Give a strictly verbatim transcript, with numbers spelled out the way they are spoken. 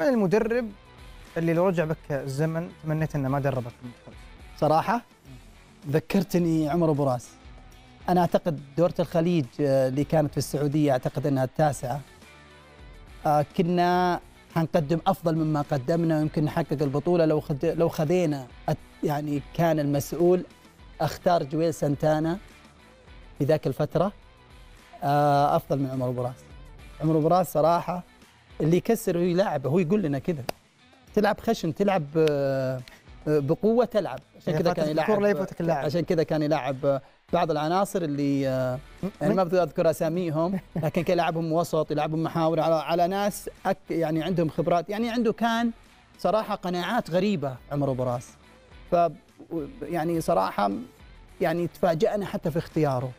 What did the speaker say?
من المدرب اللي لو رجع بك الزمن تمنيت انه ما دربك بالمنتخب؟ صراحه ذكرتني عمر أبو راس. انا اعتقد دوره الخليج اللي كانت في السعوديه اعتقد انها التاسعه، كنا حنقدم افضل مما قدمنا ويمكن نحقق البطوله لو لو خذينا، يعني كان المسؤول اختار جويل سانتانا في ذاك الفتره افضل من عمر أبو راس. عمر أبو راس صراحه اللي يكسر ويلاعب، هو يقول لنا كذا تلعب خشن، تلعب بقوه، تلعب عشان كذا كان يلاعب عشان كذا كان يلاعب بعض العناصر اللي يعني ما بدي اذكر اساميهم، لكن كان يلعبهم وسط، يلعبهم محاور على على ناس يعني عندهم خبرات، يعني عنده كان صراحه قناعات غريبه عمر أبو راس. ف يعني صراحه يعني تفاجأنا حتى في اختياره.